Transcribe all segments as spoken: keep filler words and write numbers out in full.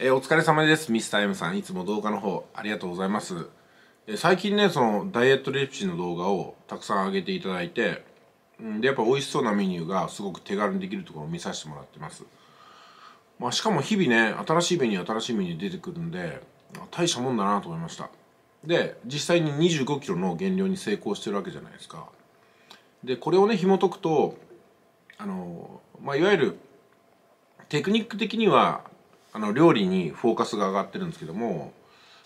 えー、お疲れ様です。ミスター M さん、いつも動画の方ありがとうございます。えー、最近ね、そのダイエットレシピの動画をたくさん上げていただいて、んで、やっぱ美味しそうなメニューがすごく手軽にできるところを見させてもらってます。まあ、しかも日々ね、新しいメニュー、新しいメニュー出てくるんで、大したもんだなと思いました。で、実際ににじゅうごキロの減量に成功してるわけじゃないですか。で、これをね、紐解くと、あの、まあ、いわゆる、テクニック的には、あの、料理にフォーカスが上がってるんですけども、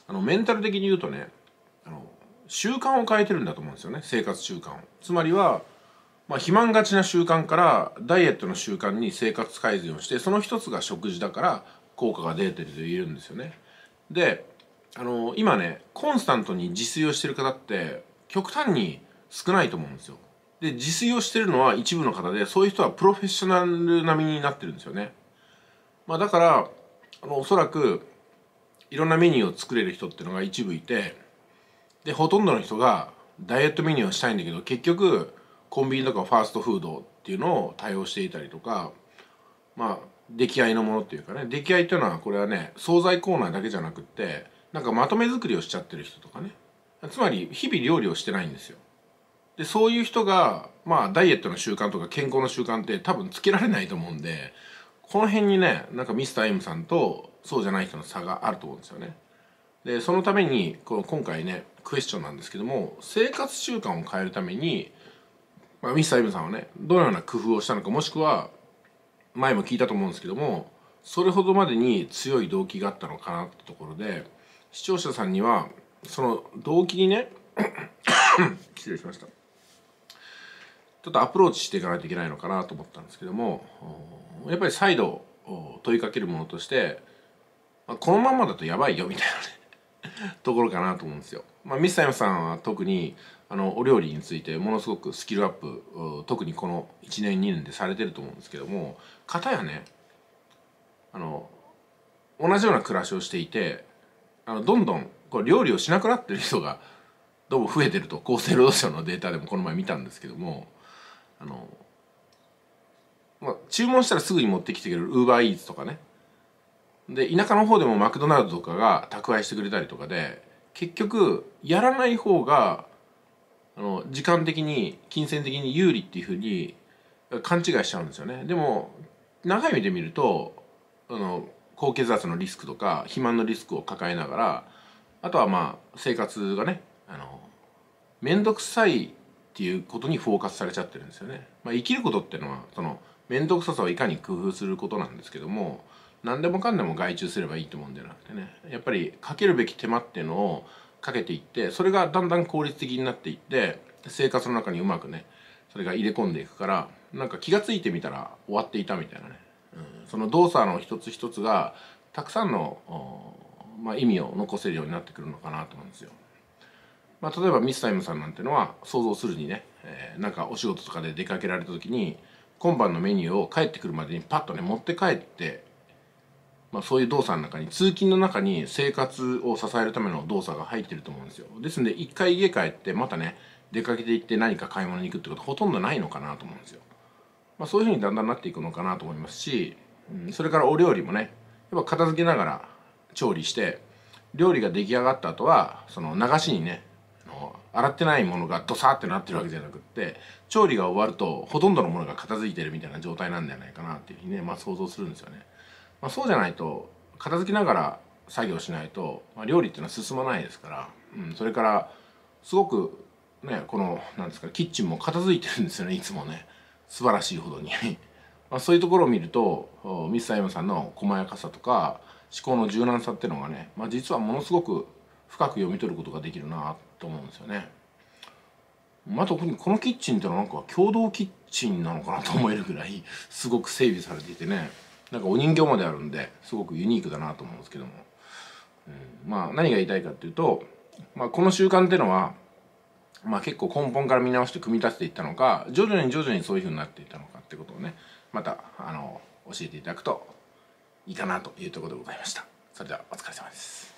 あの、メンタル的に言うとね、あの、習慣を変えてるんだと思うんですよね、生活習慣を。つまりは、まあ、肥満がちな習慣からダイエットの習慣に生活改善をして、その一つが食事だから効果が出てると言えるんですよね。で、あの今ねコンスタントに自炊をしてる方って極端に少ないと思うんですよ。で、自炊をしてるのは一部の方で、そういう人はプロフェッショナル並みになってるんですよね。まあ、だからあのおそらくいろんなメニューを作れる人っていうのが一部いて、でほとんどの人がダイエットメニューをしたいんだけど、結局コンビニとかファーストフードっていうのを対応していたりとか、まあ出来合いのものっていうかね、出来合いっていうのはこれはね惣菜コーナーだけじゃなくって、なんかまとめ作りをしちゃってる人とかね、つまり日々料理をしてないんですよ。でそういう人がまあダイエットの習慣とか健康の習慣って多分つけられないと思うんで、この辺にねなんかミスター M さんとそうじゃない人の差があると思うんですよね。でそのためにこの今回ねクエスチョンなんですけども、生活習慣を変えるために、まあ、ミスター M さんはねどのような工夫をしたのか、もしくは前も聞いたと思うんですけども、それほどまでに強い動機があったのかなってところで。視聴者さんにはその動機にね失礼しました、ちょっとアプローチしていかないといけないのかなと思ったんですけども、やっぱり再度問いかけるものとして、まあ、このままだとやばいよみたいなねところかなと思うんですよ。まあ、ミスター M さんは特にあのお料理についてものすごくスキルアップ、特にこのいちねんにねんでされてると思うんですけども、片やねあの同じような暮らしをしていて、あのどんどんこう料理をしなくなってる人がどうも増えてると、厚生労働省のデータでもこの前見たんですけども、あの、まあ、注文したらすぐに持ってきてくれる Uber Eats とかね、で田舎の方でもマクドナルドとかが宅配してくれたりとかで、結局やらない方があの時間的に金銭的に有利っていうふうに勘違いしちゃうんですよね。でも長い目で見るとあの高血圧のリスクとか肥満のリスクを抱えながら、あとはまあ生活がねあの面倒くさいっていうことにフォーカスされちゃってるんですよね。まあ、生きることっていうのはその面倒くささをいかに工夫することなんですけども、何でもかんでも外注すればいいと思うんじゃなくてね、やっぱりかけるべき手間っていうのをかけていって、それがだんだん効率的になっていって、生活の中にうまくねそれが入れ込んでいくから、なんか気が付いてみたら終わっていたみたいなね。その動作の一つ一つがたくさんの、まあ、意味を残せるようになってくるのかなと思うんですよ。まあ、例えばミスター M さんなんてのは想像するにね、えー、なんかお仕事とかで出かけられた時に今晩のメニューを帰ってくるまでにパッとね持って帰って、まあ、そういう動作の中に通勤の中に生活を支えるための動作が入ってると思うんですよ。ですので一回家帰ってまたね出かけていって何か買い物に行くってことほとんどないのかなと思うんですよ。まあ、そういうふうにだんだんなっていくのかなと思いますし、それからお料理もねやっぱ片付けながら調理して、料理が出来上がった後はその流しにね洗ってないものがドサーってなってるわけじゃなくって、調理が終わるとほとんどのものが片付いてるみたいな状態なんじゃないかなっていうふうにね、まあ、想像するんですよね。まあ、そうじゃないと片付けながら作業しないと、まあ、料理っていうのは進まないですから、うん、それからすごくねこのなんですかキッチンも片付いてるんですよね、いつもね。素晴らしいほどにまあそういうところを見るとミスター M さんの細やかさとか思考の柔軟さっていうのがね、まあ、実はものすごく深く読み取ることができるなと思うんですよね。まあ、特にこのキッチンってのはなんか共同キッチンなのかなと思えるぐらいすごく整備されていてね、なんかお人形まであるんですごくユニークだなと思うんですけども、うん、まあ何が言いたいかっていうと、まあ、この習慣っていうのはまあ結構根本から見直して組み立てていったのか、徐々に徐々にそういうふうになっていったのかってことをね、またあの教えていただくといいかなというところでございました。それではお疲れ様です。